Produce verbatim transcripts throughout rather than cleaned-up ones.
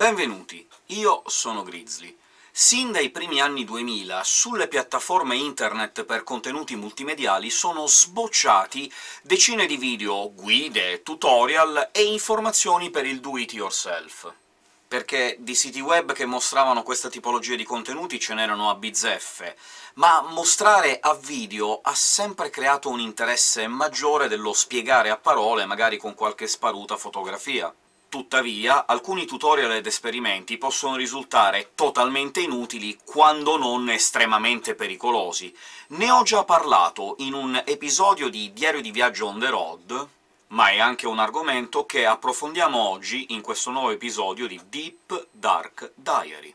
Benvenuti, io sono Grizzly. Sin dai primi anni duemila, sulle piattaforme internet per contenuti multimediali sono sbocciati decine di video, guide, tutorial e informazioni per il do-it-yourself, perché di siti web che mostravano questa tipologia di contenuti ce n'erano a bizzeffe, ma mostrare a video ha sempre creato un interesse maggiore dello spiegare a parole, magari con qualche sparuta fotografia. Tuttavia, alcuni tutorial ed esperimenti possono risultare totalmente inutili, quando non estremamente pericolosi. Ne ho già parlato in un episodio di Diario di Viaggio on the road, ma è anche un argomento che approfondiamo oggi in questo nuovo episodio di Deep Dark Diary.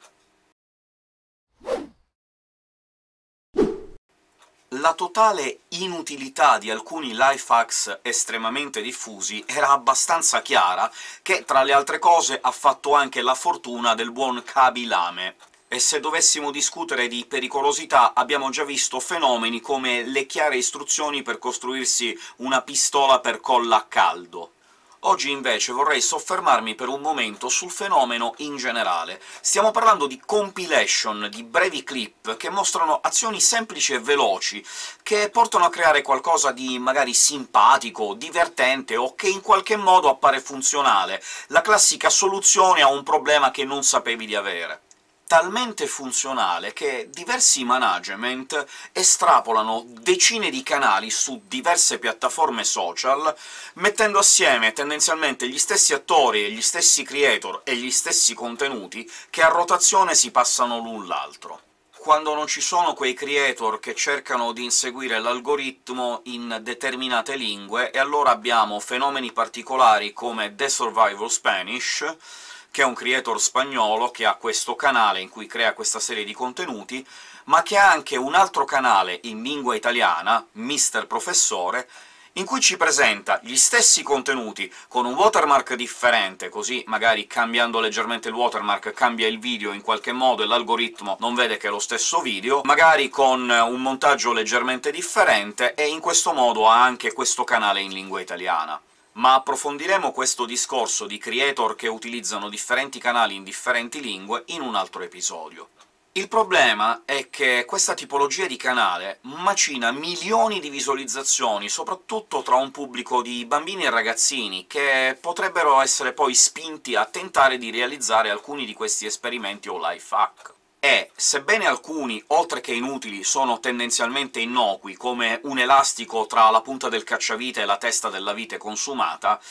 La totale inutilità di alcuni life hacks estremamente diffusi era abbastanza chiara, che tra le altre cose ha fatto anche la fortuna del buon Kabilame. E se dovessimo discutere di pericolosità, abbiamo già visto fenomeni come le chiare istruzioni per costruirsi una pistola per colla a caldo. Oggi invece vorrei soffermarmi per un momento sul fenomeno in generale. Stiamo parlando di compilation, di brevi clip che mostrano azioni semplici e veloci, che portano a creare qualcosa di magari simpatico, divertente, o che in qualche modo appare funzionale, la classica soluzione a un problema che non sapevi di avere. Talmente funzionale che diversi management estrapolano decine di canali su diverse piattaforme social, mettendo assieme tendenzialmente gli stessi attori, e gli stessi creator e gli stessi contenuti, che a rotazione si passano l'un l'altro. Quando non ci sono quei creator che cercano di inseguire l'algoritmo in determinate lingue, e allora abbiamo fenomeni particolari come The Survivor Spanish, che è un creator spagnolo che ha questo canale in cui crea questa serie di contenuti, ma che ha anche un altro canale in lingua italiana, MrProfessore, in cui ci presenta gli stessi contenuti con un watermark differente, così magari cambiando leggermente il watermark cambia il video in qualche modo e l'algoritmo non vede che è lo stesso video, magari con un montaggio leggermente differente, e in questo modo ha anche questo canale in lingua italiana. Ma approfondiremo questo discorso di creator che utilizzano differenti canali in differenti lingue in un altro episodio. Il problema è che questa tipologia di canale macina milioni di visualizzazioni, soprattutto tra un pubblico di bambini e ragazzini, che potrebbero essere poi spinti a tentare di realizzare alcuni di questi esperimenti o life hack. E, sebbene alcuni, oltre che inutili, sono tendenzialmente innocui, come un elastico tra la punta del cacciavite e la testa della vite consumata,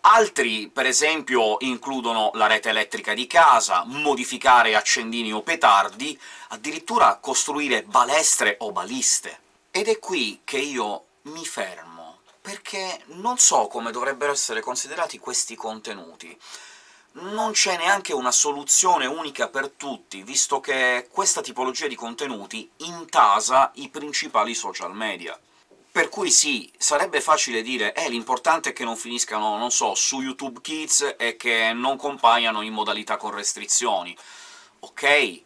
altri, per esempio, includono la rete elettrica di casa, modificare accendini o petardi, addirittura costruire balestre o baliste. Ed è qui che io mi fermo, perché non so come dovrebbero essere considerati questi contenuti. Non c'è neanche una soluzione unica per tutti, visto che questa tipologia di contenuti intasa i principali social media. Per cui sì, sarebbe facile dire «eh, l'importante è che non finiscano, non so, su YouTube Kids e che non compaiano in modalità con restrizioni». Ok,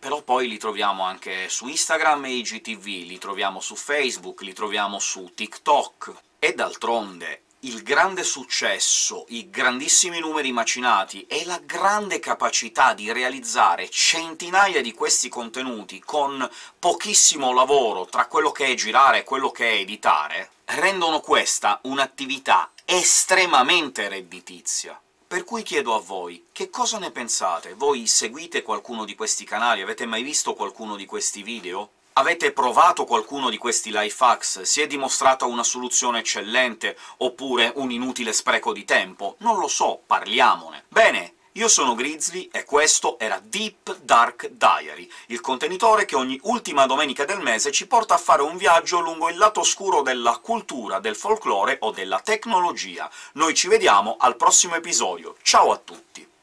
però poi li troviamo anche su Instagram e I G T V, li troviamo su Facebook, li troviamo su TikTok, e d'altronde il grande successo, i grandissimi numeri macinati e la grande capacità di realizzare centinaia di questi contenuti con pochissimo lavoro tra quello che è girare e quello che è editare, rendono questa un'attività estremamente redditizia. Per cui chiedo a voi, che cosa ne pensate? Voi seguite qualcuno di questi canali? Avete mai visto qualcuno di questi video? Avete provato qualcuno di questi life hacks? Si è dimostrata una soluzione eccellente, oppure un inutile spreco di tempo? Non lo so, parliamone! Bene, io sono Grizzly, e questo era Deep Dark Diary, il contenitore che ogni ultima domenica del mese ci porta a fare un viaggio lungo il lato oscuro della cultura, del folklore o della tecnologia. Noi ci vediamo al prossimo episodio, ciao a tutti!